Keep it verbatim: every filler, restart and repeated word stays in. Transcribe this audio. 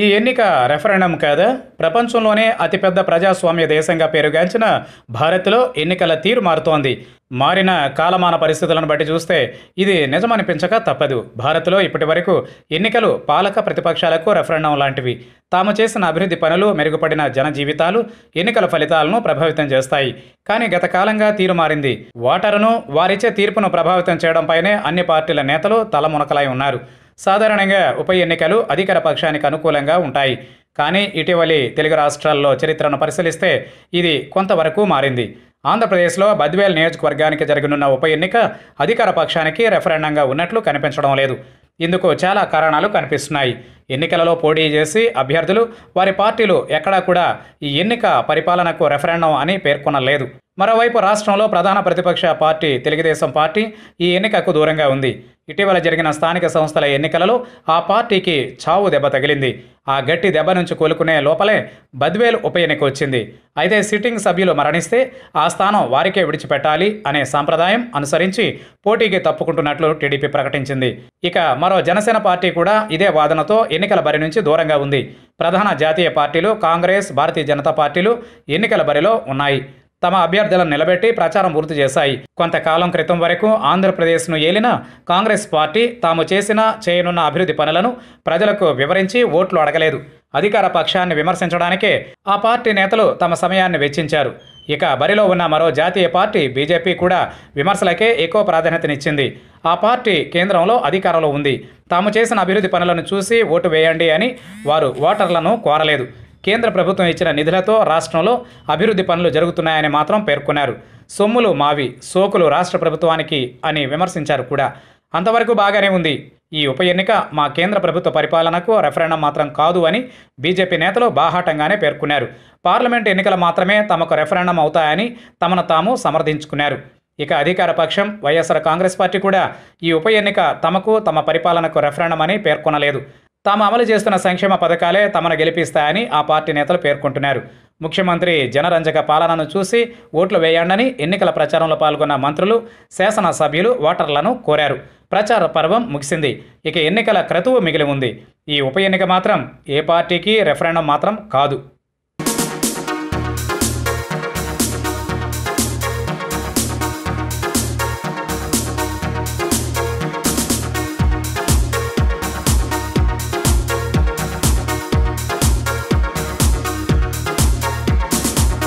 ఈ ఎన్నిక రెఫరెండం కాదా? ప్రపంచంలోనే అతిపెద్ద ప్రజాస్వామ్య దేశంగా పేరుగాంచిన భారత్లో ఎన్నికల తీరు మారుతోంది. మారిన కాలమాన పరిస్థితులను బట్టి చూస్తే ఇది నిజమనిపించక తప్పదు. భారత్లో ఇప్పటి వరకు ఎన్నికలు పాలక ప్రతిపక్షాలకు రెఫరెండం లాంటివి. తాము చేసిన అభివృద్ధి పనులు, మెరుగుపడిన జన జీవితాలు ఎన్నికల ఫలితాలను ప్రభావితం చేస్తాయి. కానీ గత కాలంగా తీరు మారింది. ఓటరును వారిచ్చే తీర్పును ప్రభావితం చేయడంపైనే అన్ని పార్టీల నేతలు తలమునకలై ఉన్నారు. సాధారణంగా ఉప ఎన్నికలు అధికార పక్షానికి అనుకూలంగా ఉంటాయి. కానీ ఇటీవలి తెలుగు రాష్ట్రాల్లో చరిత్రను పరిశీలిస్తే ఇది కొంతవరకు మారింది. ఆంధ్రప్రదేశ్లో బద్వేల్ నియోజకవర్గానికి జరగనున్న ఉప ఎన్నిక అధికార పక్షానికి రెఫరెండంగా ఉన్నట్లు కనిపించడం లేదు. ఇందుకు చాలా కారణాలు కనిపిస్తున్నాయి. ఎన్నికలలో పోటీ చేసి అభ్యర్థులు, వారి పార్టీలు ఎక్కడా కూడా ఈ ఎన్నిక పరిపాలనకు రెఫరెండం అని పేర్కొనలేదు. మరోవైపు రాష్ట్రంలో ప్రధాన ప్రతిపక్ష పార్టీ తెలుగుదేశం పార్టీ ఈ ఎన్నికకు దూరంగా ఉంది. ఇటీవల జరిగిన స్థానిక సంస్థల ఎన్నికలలో ఆ పార్టీకి చావు దెబ్బ తగిలింది. ఆ గట్టి దెబ్బ నుంచి కోలుకునే లోపలే బద్వేల్ ఉప ఎన్నిక వచ్చింది. అయితే సిట్టింగ్ సభ్యులు మరణిస్తే ఆ స్థానం వారికే విడిచిపెట్టాలి అనే సాంప్రదాయం అనుసరించి పోటీకి తప్పుకుంటున్నట్లు టీడీపీ ప్రకటించింది. ఇక మరో జనసేన పార్టీ కూడా ఇదే వాదనతో ఎన్నికల బరి నుంచి దూరంగా ఉంది. ప్రధాన జాతీయ పార్టీలు కాంగ్రెస్, భారతీయ జనతా పార్టీలు ఎన్నికల బరిలో ఉన్నాయి. తమ అభ్యర్థులను నిలబెట్టి ప్రచారం పూర్తి చేశాయి. కొంతకాలం క్రితం వరకు ఆంధ్రప్రదేశ్ను ఏలిన కాంగ్రెస్ పార్టీ తాము చేసిన, చేయనున్న అభివృద్ధి పనులను ప్రజలకు వివరించి ఓట్లు అడగలేదు. అధికార పక్షాన్ని విమర్శించడానికే ఆ పార్టీ నేతలు తమ సమయాన్ని వెచ్చించారు. ఇక బరిలో ఉన్న మరో జాతీయ పార్టీ బీజేపీ కూడా విమర్శలకే ఎక్కువ ప్రాధాన్యతనిచ్చింది. ఆ పార్టీ కేంద్రంలో అధికారంలో ఉంది. తాము చేసిన అభివృద్ధి పనులను చూసి ఓటు వేయండి అని వారు ఓటర్లను కోరలేదు. కేంద్ర ప్రభుత్వం ఇచ్చిన నిధులతో రాష్ట్రంలో అభివృద్ధి పనులు జరుగుతున్నాయని మాత్రం పేర్కొన్నారు. సొమ్ములు మావి, సోకులు రాష్ట్ర ప్రభుత్వానికి అని విమర్శించారు కూడా. అంతవరకు బాగానే ఉంది. ఈ ఉప ఎన్నిక మా కేంద్ర ప్రభుత్వ పరిపాలనకు రెఫరెండం మాత్రం కాదు అని బీజేపీ నేతలు బాహాటంగానే పేర్కొన్నారు. పార్లమెంట్ ఎన్నికలు మాత్రమే తమకు రెఫరెండం అవుతాయని తమను తాము సమర్థించుకున్నారు. ఇక అధికార పక్షం వైఎస్ఆర్ కాంగ్రెస్ పార్టీ కూడా ఈ ఉప ఎన్నిక తమకు, తమ పరిపాలనకు రెఫరెండం అని పేర్కొనలేదు. తాము అమలు చేస్తున్న సంక్షేమ పథకాలే తమను గెలిపిస్తాయని ఆ పార్టీ నేతలు పేర్కొంటున్నారు. ముఖ్యమంత్రి జనరంజక పాలనను చూసి ఓట్లు వేయండని ఎన్నికల ప్రచారంలో పాల్గొన్న మంత్రులు, శాసనసభ్యులు ఓటర్లను కోరారు. ప్రచార పర్వం ముగిసింది. ఇక ఎన్నికల క్రతువు మిగిలి ఉంది. ఈ ఉప ఎన్నిక మాత్రం ఏ పార్టీకి రెఫరెండం మాత్రం కాదు.